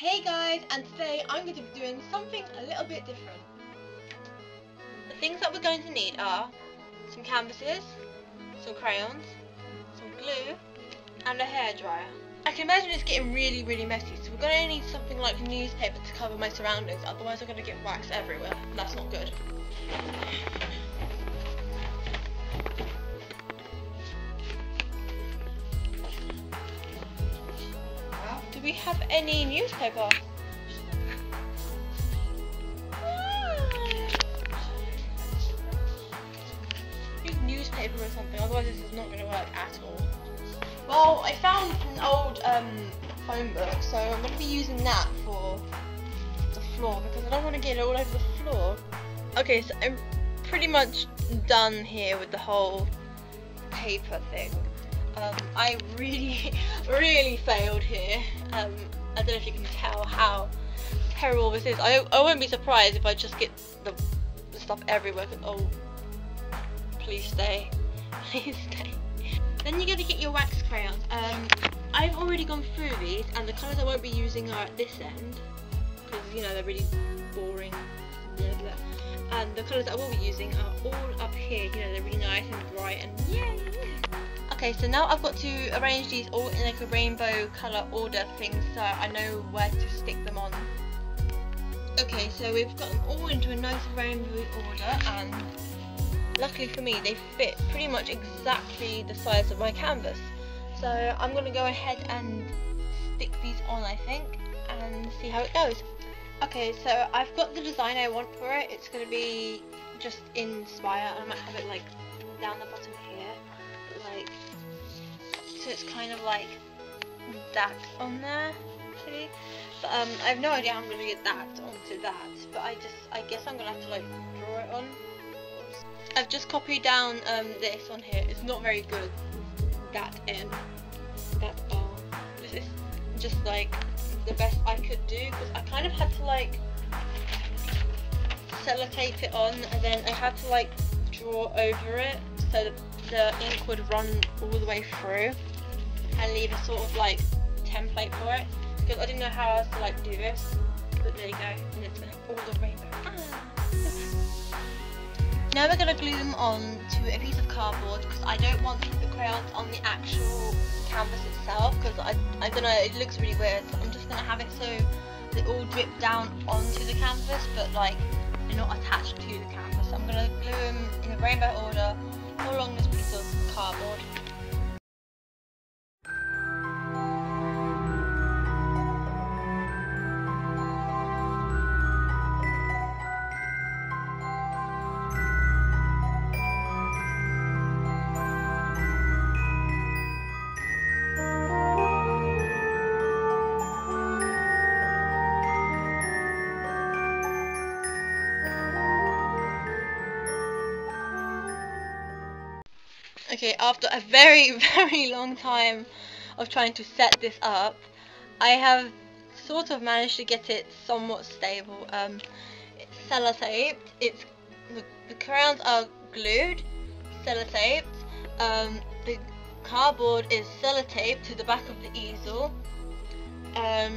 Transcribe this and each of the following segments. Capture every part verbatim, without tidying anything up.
Hey guys, and today I'm going to be doing something a little bit different. The things that we're going to need are some canvases, some crayons, some glue, and a hairdryer. I can imagine it's getting really really messy, so we're going to need something like newspaper to cover my surroundings, otherwise I'm going to get wax everywhere, and that's not good. Do we have any newspaper? Use newspaper or something, otherwise this is not going to work at all. Well, I found an old um, phone book, so I'm going to be using that for the floor because I don't want to get it all over the floor. Okay, so I'm pretty much done here with the whole paper thing. Um, I really, really failed here. Um, I don't know if you can tell how terrible this is. I, I wouldn't be surprised if I just get the, the stuff everywhere. Oh, please stay, please stay. Then you're gonna get your wax crayons. Um, I've already gone through these, and the colours I won't be using are at this end because you know they're really boring. Blah, blah. And the colours that I will be using are all up here. You know they're really nice and bright and yay. Okay, so now I've got to arrange these all in like a rainbow colour order thing so I know where to stick them on. Okay, so we've got them all into a nice rainbow order, and luckily for me they fit pretty much exactly the size of my canvas. So I'm going to go ahead and stick these on, I think, and see how it goes. Okay, so I've got the design I want for it. It's going to be just Inspire, and I might have it like down the bottom here. Like, so it's kind of like that on there, see? But um, I have no idea how I'm going to get that onto that, but I just, I guess I'm going to have to like draw it on. Oops. I've just copied down um, this on here. It's not very good, that in, that R. This is just like the best I could do, because I kind of had to like sellotape it on, and then I had to like draw over it so that the ink would run all the way through and leave a sort of like template for it, because I didn't know how else to like do this, but there you go, and it's all the rainbow. Ah. Now we're going to glue them on to a piece of cardboard because I don't want the crayons on the actual canvas itself, because I, I don't know, it looks really weird, so I'm just going to have it so they all drip down onto the canvas but like they're not attached to the canvas. So I'm going to glue them in a rainbow order all along this piece of cardboard. Okay, after a very, very long time of trying to set this up, I have sort of managed to get it somewhat stable. Um, it's sellotaped, it's, the, the crayons are glued, sellotaped, um, the cardboard is sellotaped to the back of the easel, um,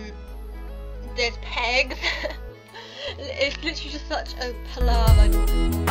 there's pegs, it's literally just such a palaver.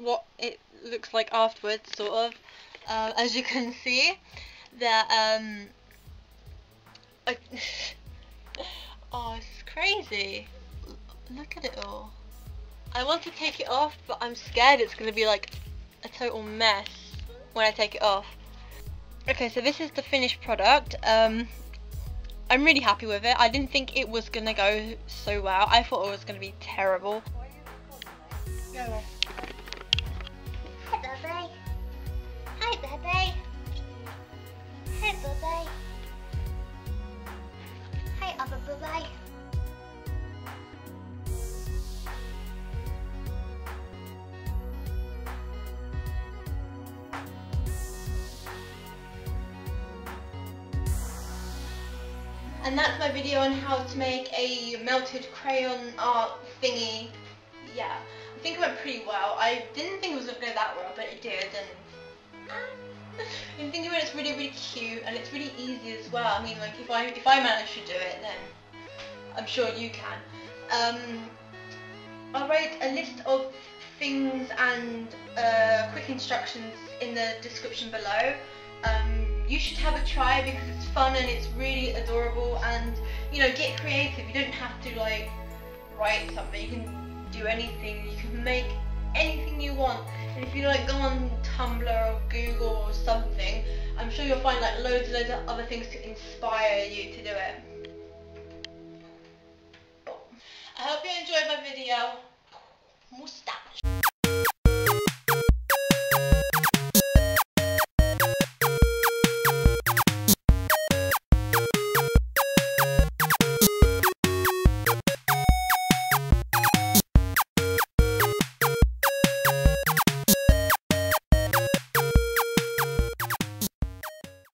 what it looks like afterwards, sort of. Uh, as you can see, that um, I oh, it's crazy. L look at it all. I want to take it off, but I'm scared it's gonna be like a total mess when I take it off. Okay, so this is the finished product. Um, I'm really happy with it. I didn't think it was gonna go so well. I thought it was gonna be terrible. Hi, Bebe. Hi, Bebe. Hi, Bebe. Hi, other Bebe. And that's my video on how to make a melted crayon art thingy. Yeah, I think it went pretty well. I didn't think it was going to go that well, but it did. And I think it went, it's really, really cute, and it's really easy as well. I mean, like, if I if I manage to do it, then I'm sure you can. Um, I'll write a list of things and uh, quick instructions in the description below. Um, you should have a try because it's fun and it's really adorable, and you know, get creative. You don't have to like write something, you can do anything, you can make anything you want. And if you like go on Tumblr or Google or something, I'm sure you'll find like loads and loads of other things to inspire you to do it.